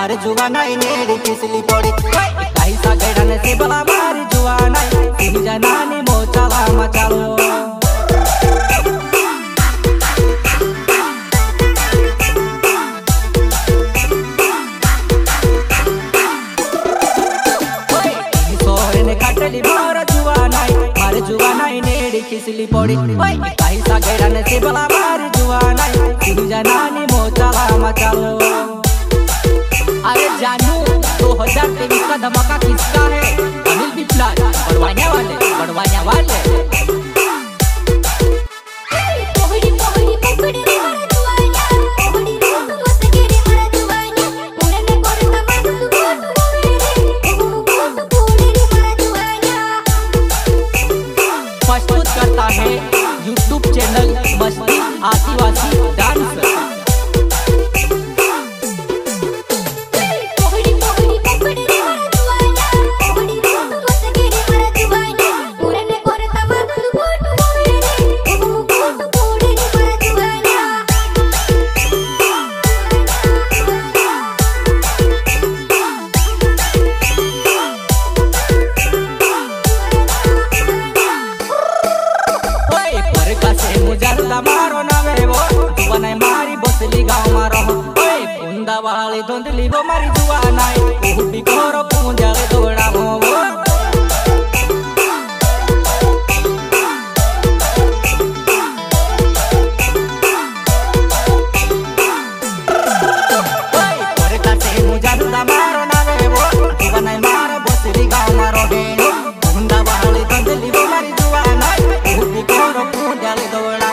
बार जुआ नाई नेरी किसली पड़ी कैसा गड़न से बला बार जुआ नाई तुम जनाने मोचला मचालो सोहरने खटली मार जुआ नाई मार जुआ नाई नेरी किसली पड़ी कैसा गड़न से बला बार जुआ नाई तुम जनाने मोचला मचालो। अरे जानू 2023 का धमाका किसका है? अनिल बिप्लाल बढ़वाने वाले पोहड़ी पोहड़ी पकड़ी मार जुआना पोहड़ी रोको सकेरे मार जुआना पूरे में कोड़ तमाम तू पोहड़ी रे मार जुआना प्रस्तुत करता है YouTube चैनल मस्ती आदिवासी डांसर। मारो ना वे वो जुआना मारी बसली गाँव मारो ओए पुंदा वाली धुंधली वो मारी जुआना उहुडी करो पुंजा ले दौड़ा हो वो ओए पर कासे मुजांदा मारो ना वे वो जुआना मारो बसली गाँव मारो हे पुंदा वाली धुंधली वो मारी जुआना उहुडी करो पुंजा ले दौड़ा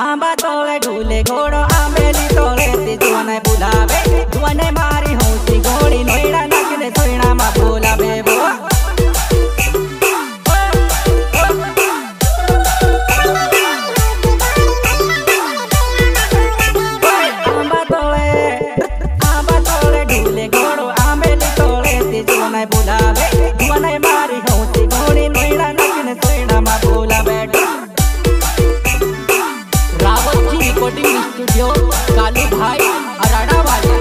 आंबा तोले ढूले घोड़ो आंबेली तोले ते जुआने बुलावे जुआने मारी होसी गोड़ी नोइड़ा नकने सोइड़ा मा बोलावे वो आंबा तोले ढूले घोड़ो आंबेली तोले ते जुआने बुलावे जुआने मारी होसी गोड़ी नोइड़ा नकने सोइड़ा मा बोलावे स्टूडियो कालू भाई अराड़ा वाले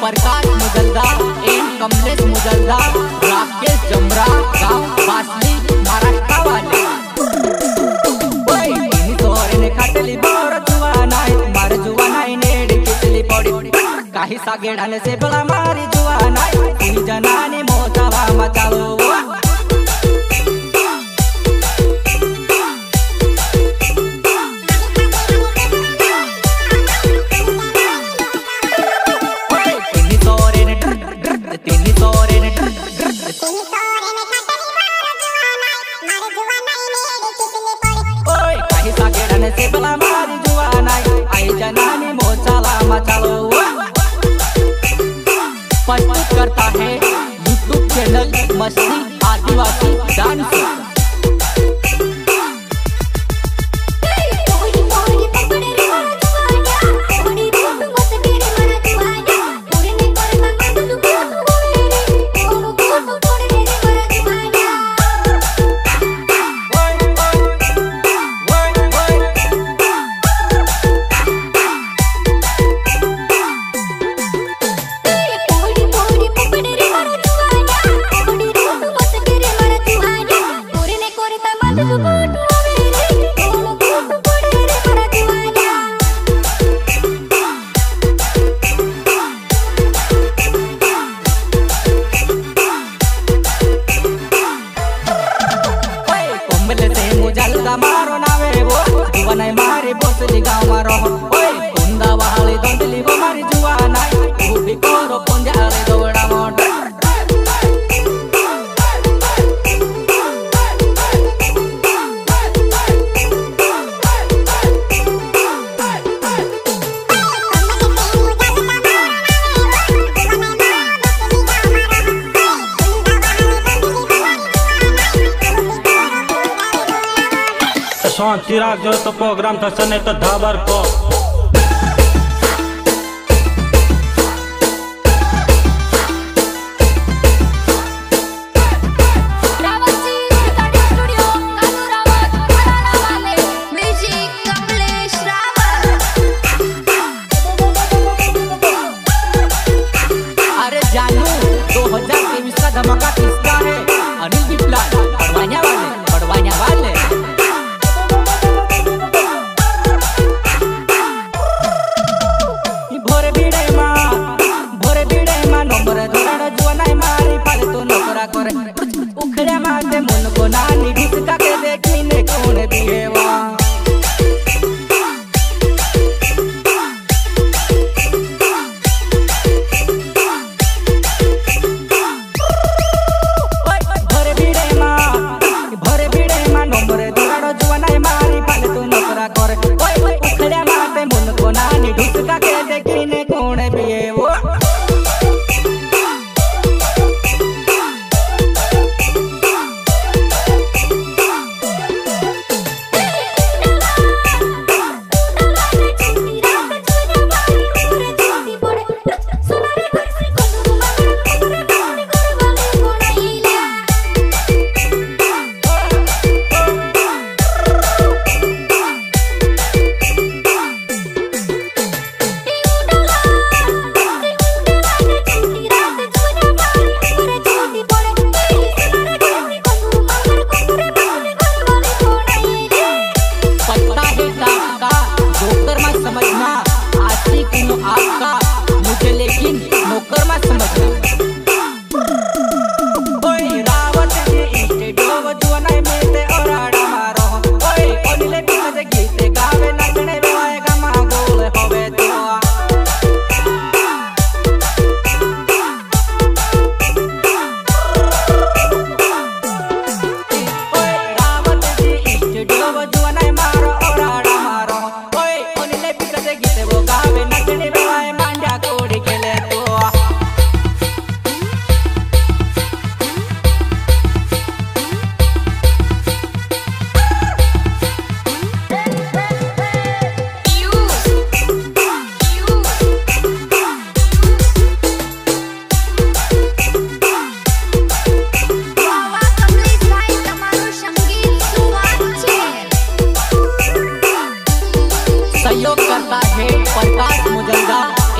प्रकाश मुजल्दा एम कमलेश मुजल्दा राकेश जमरा गाँव वासली महाराष्ट्र वाले तोरने खटली बोर जुआना मार जुआना नेड़ किसली पड़ी काही सागेड़ाने से भला मारी जुआना तुम जनाने मोचावा मचालो से बला मारी जुआना आई जनाने मोचाला मचालो प्रस्तुत करता है YouTube चैनल मस्ती आदिवासी डांसर। चिराग जो तो प्रोग्राम थसने तो धाबर को अरे जानू 2023 का धमाका किसका है? अनिल की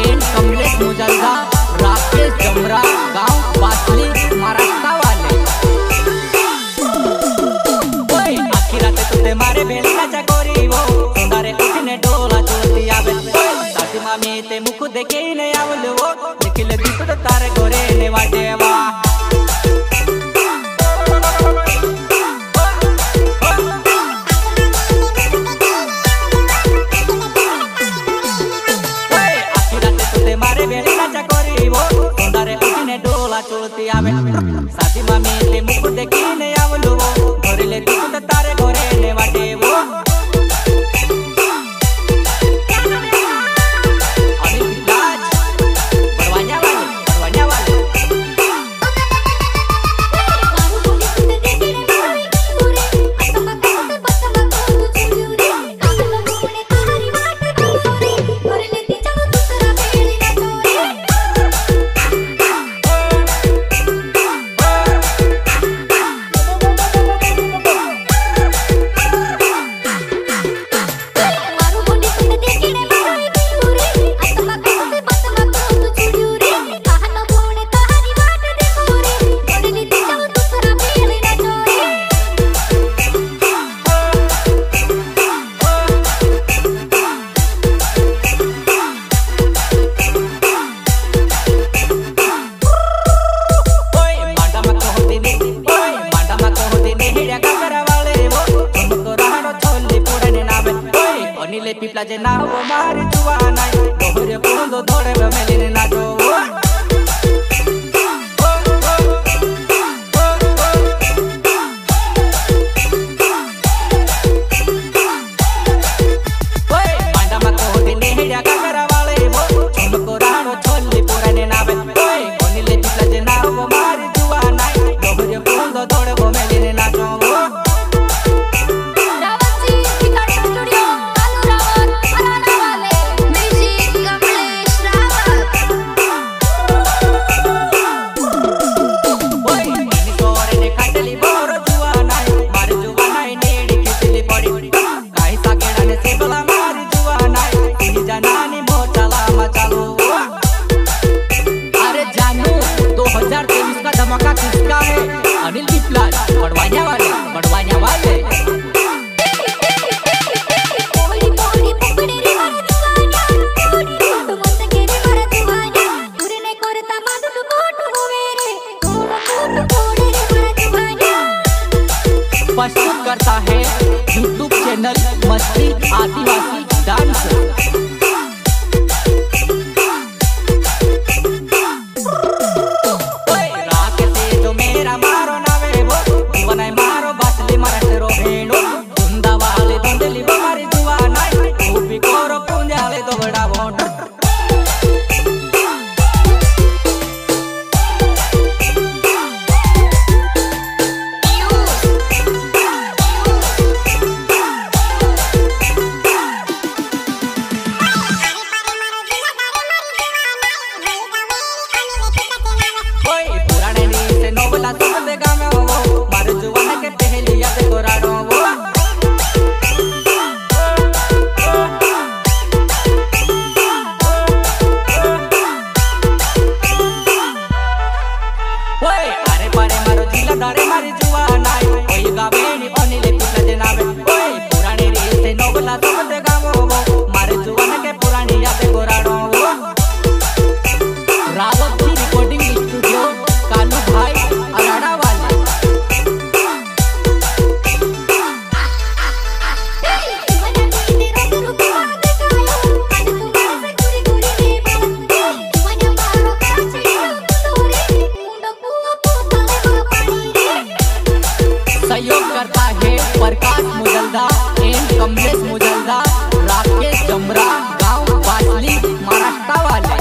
एंड कमलेश मुजलदा राकेश जमरा गांव पासली महाराष्ट्र वाले आखिर रात तुते मारे बेलना चकोरी वो सुंदरे उठने डोला चोटी आवे साथी मामी ते मुख देखे ने आवलो वो निकले दिसत तारे गोरे ने वाटेवा साथी मामी ते मुख देखी ने आवलो घोरे ले तुम तारे घोरे ने वाटे वो now। प्रस्तुत करता है यूट्यूब चैनल मस्ती आदिवासी डांस। राकेश जो मेरा मारो ना वे वो दुआना मारो बासली मरते रो भेड़ो धुंधा वाले धुंधली बमारी दुआना तू भी करो पुण्य वाले तो बड़ा बोट। सहयोग करता है प्रकाश मुजलदा एंड कमलेश मुजलदा राकेश जमरा गाँव बासली महाराष्ट्र वाले।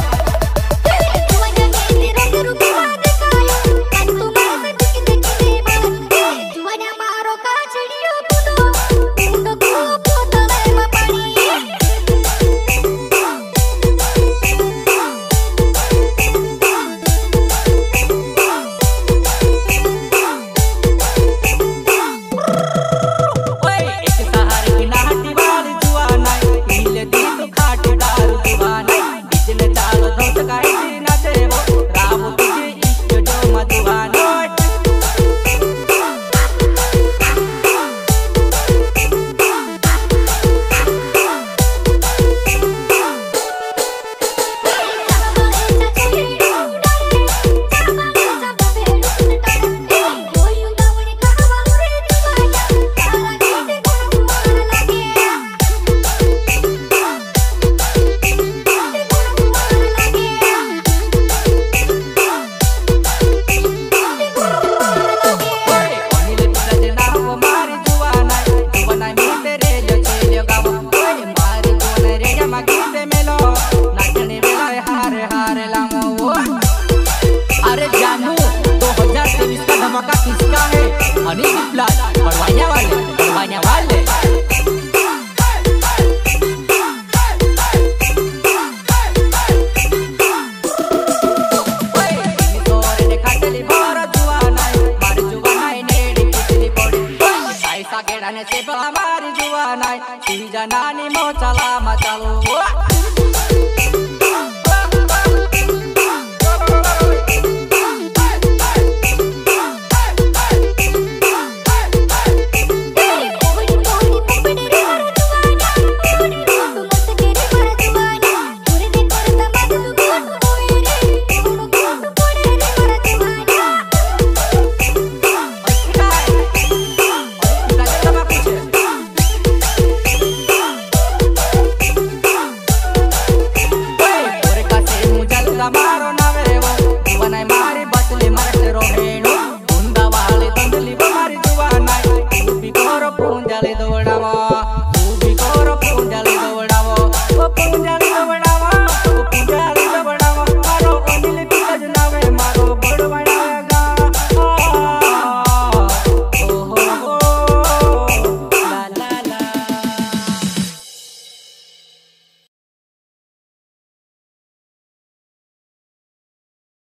हमारी जुआना तुझा नानी मोचला मचालो। दो नमो